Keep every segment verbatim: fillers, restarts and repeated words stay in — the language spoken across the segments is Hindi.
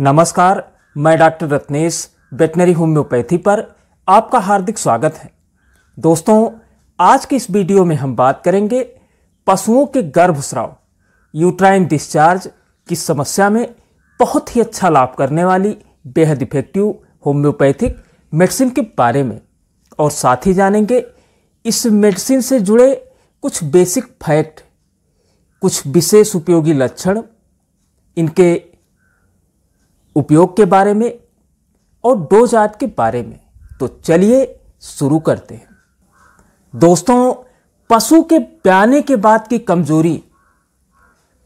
नमस्कार, मैं डॉक्टर रत्नेश वेटरनरी होम्योपैथी पर आपका हार्दिक स्वागत है। दोस्तों, आज के इस वीडियो में हम बात करेंगे पशुओं के गर्भस्राव यूट्राइन डिस्चार्ज की समस्या में बहुत ही अच्छा लाभ करने वाली बेहद इफेक्टिव होम्योपैथिक मेडिसिन के बारे में, और साथ ही जानेंगे इस मेडिसिन से जुड़े कुछ बेसिक फैक्ट, कुछ विशेष उपयोगी लक्षण, इनके उपयोग के बारे में और डोज आर्ट के बारे में। तो चलिए शुरू करते हैं। दोस्तों, पशु के ब्याने के बाद की कमजोरी,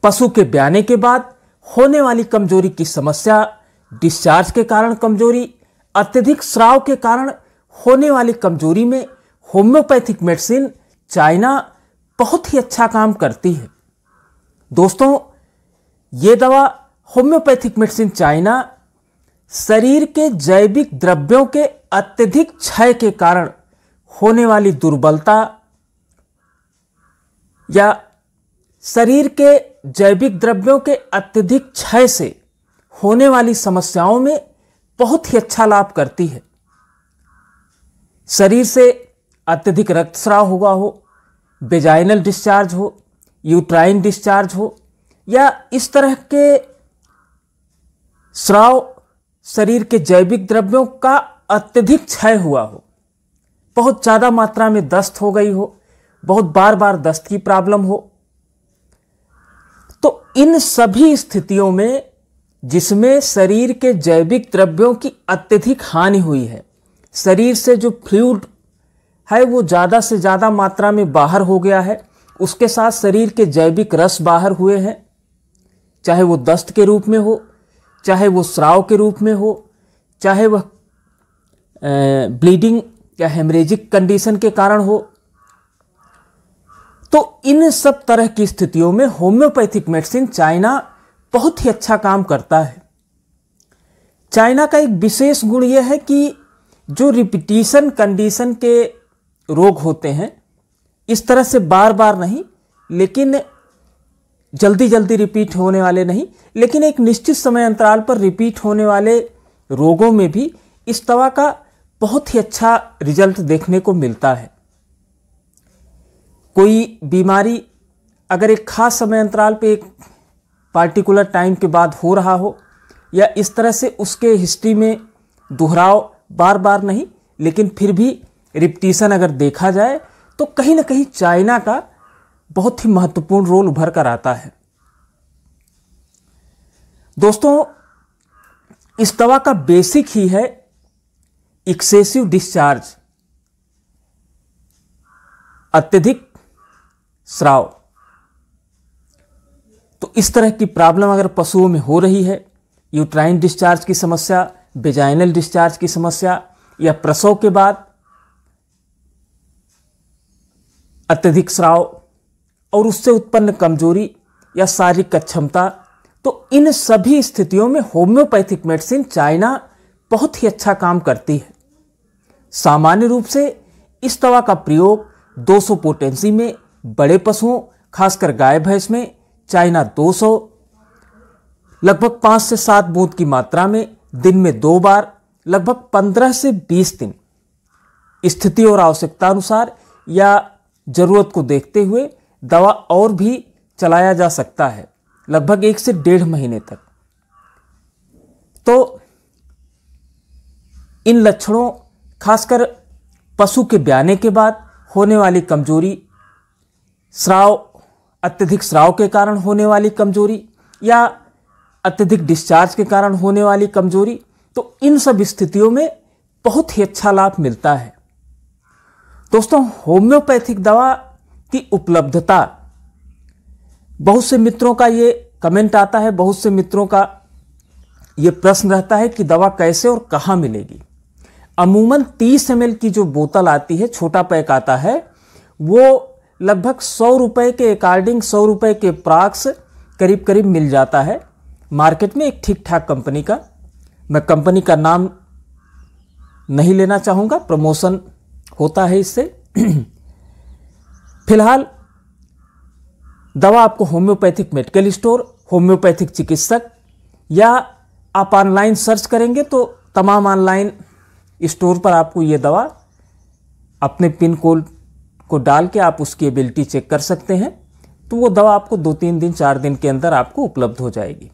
पशु के ब्याने के बाद होने वाली कमजोरी की समस्या, डिस्चार्ज के कारण कमजोरी, अत्यधिक स्राव के कारण होने वाली कमजोरी में होम्योपैथिक मेडिसिन चाइना बहुत ही अच्छा काम करती है। दोस्तों, ये दवा होम्योपैथिक मेडिसिन चाइना शरीर के जैविक द्रव्यों के अत्यधिक क्षय के कारण होने वाली दुर्बलता या शरीर के जैविक द्रव्यों के अत्यधिक क्षय से होने वाली समस्याओं में बहुत ही अच्छा लाभ करती है। शरीर से अत्यधिक रक्तस्राव हुआ हो, वेजाइनल डिस्चार्ज हो, यूट्राइन डिस्चार्ज हो, या इस तरह के स्राव शरीर के जैविक द्रव्यों का अत्यधिक क्षय हुआ हो, बहुत ज़्यादा मात्रा में दस्त हो गई हो, बहुत बार बार दस्त की प्रॉब्लम हो, तो इन सभी स्थितियों में जिसमें शरीर के जैविक द्रव्यों की अत्यधिक हानि हुई है, शरीर से जो फ्लूइड है वो ज़्यादा से ज़्यादा मात्रा में बाहर हो गया है, उसके साथ शरीर के जैविक रस बाहर हुए हैं, चाहे वो दस्त के रूप में हो, चाहे वो स्राव के रूप में हो, चाहे वह ब्लीडिंग या हेमरेजिक कंडीशन के कारण हो, तो इन सब तरह की स्थितियों में होम्योपैथिक मेडिसिन चाइना बहुत ही अच्छा काम करता है। चाइना का एक विशेष गुण यह है कि जो रिपीटिशन कंडीशन के रोग होते हैं, इस तरह से बार बार नहीं, लेकिन जल्दी जल्दी रिपीट होने वाले नहीं, लेकिन एक निश्चित समय अंतराल पर रिपीट होने वाले रोगों में भी इस दवा का बहुत ही अच्छा रिजल्ट देखने को मिलता है। कोई बीमारी अगर एक खास समय अंतराल पर एक पार्टिकुलर टाइम के बाद हो रहा हो, या इस तरह से उसके हिस्ट्री में दोहराव बार बार नहीं, लेकिन फिर भी रिपीटिशन अगर देखा जाए, तो कहीं ना कहीं चाइना का बहुत ही महत्वपूर्ण रोल उभर कर आता है। दोस्तों, इस दवा का बेसिक ही है एक्सेसिव डिस्चार्ज, अत्यधिक स्राव। तो इस तरह की प्रॉब्लम अगर पशुओं में हो रही है, यूट्राइन डिस्चार्ज की समस्या, वेजाइनल डिस्चार्ज की समस्या, या प्रसव के बाद अत्यधिक स्राव और उससे उत्पन्न कमजोरी या शारीरिक अक्षमता, तो इन सभी स्थितियों में होम्योपैथिक मेडिसिन चाइना बहुत ही अच्छा काम करती है। सामान्य रूप से इस दवा का प्रयोग दो सौ पोटेंसी में बड़े पशुओं, खासकर गाय भैंस में चाइना दो सौ, लगभग पाँच से सात बूंद की मात्रा में दिन में दो बार, लगभग पंद्रह से बीस दिन, स्थिति और आवश्यकता अनुसार या जरूरत को देखते हुए दवा और भी चलाया जा सकता है, लगभग एक से डेढ़ महीने तक। तो इन लक्षणों, खासकर पशु के ब्याने के बाद होने वाली कमजोरी, स्राव, अत्यधिक स्राव के कारण होने वाली कमजोरी या अत्यधिक डिस्चार्ज के कारण होने वाली कमजोरी, तो इन सब स्थितियों में बहुत ही अच्छा लाभ मिलता है। दोस्तों, होम्योपैथिक दवा की उपलब्धता, बहुत से मित्रों का ये कमेंट आता है, बहुत से मित्रों का ये प्रश्न रहता है कि दवा कैसे और कहाँ मिलेगी। अमूमन तीस एम एल की जो बोतल आती है, छोटा पैक आता है, वो लगभग सौ रुपये के अकॉर्डिंग, सौ रुपये के प्राक्स करीब करीब मिल जाता है मार्केट में, एक ठीक ठाक कंपनी का। मैं कंपनी का नाम नहीं लेना चाहूँगा, प्रमोशन होता है इससे। फिलहाल दवा आपको होम्योपैथिक मेडिकल स्टोर, होम्योपैथिक चिकित्सक या आप ऑनलाइन सर्च करेंगे तो तमाम ऑनलाइन स्टोर पर आपको ये दवा अपने पिन कोड को डाल के आप उसकी एबिलिटी चेक कर सकते हैं। तो वो दवा आपको दो तीन दिन चार दिन के अंदर आपको उपलब्ध हो जाएगी।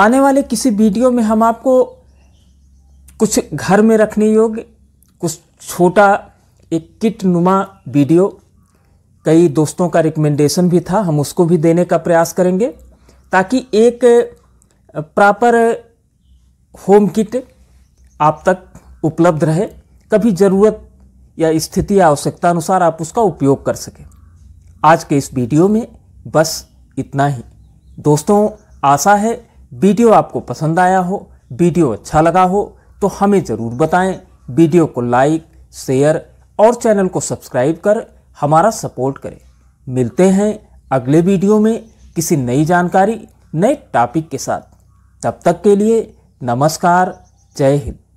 आने वाले किसी वीडियो में हम आपको कुछ घर में रखने योग्य कुछ छोटा एक किट नुमा वीडियो, कई दोस्तों का रिकमेंडेशन भी था, हम उसको भी देने का प्रयास करेंगे ताकि एक प्रॉपर होम किट आप तक उपलब्ध रहे, कभी ज़रूरत या स्थिति या आवश्यकता अनुसार आप उसका उपयोग कर सकें। आज के इस वीडियो में बस इतना ही दोस्तों। आशा है वीडियो आपको पसंद आया हो, वीडियो अच्छा लगा हो तो हमें ज़रूर बताएं। वीडियो को लाइक शेयर और चैनल को सब्सक्राइब कर हमारा सपोर्ट करें। मिलते हैं अगले वीडियो में किसी नई जानकारी नए टॉपिक के साथ। तब तक के लिए नमस्कार, जय हिंद।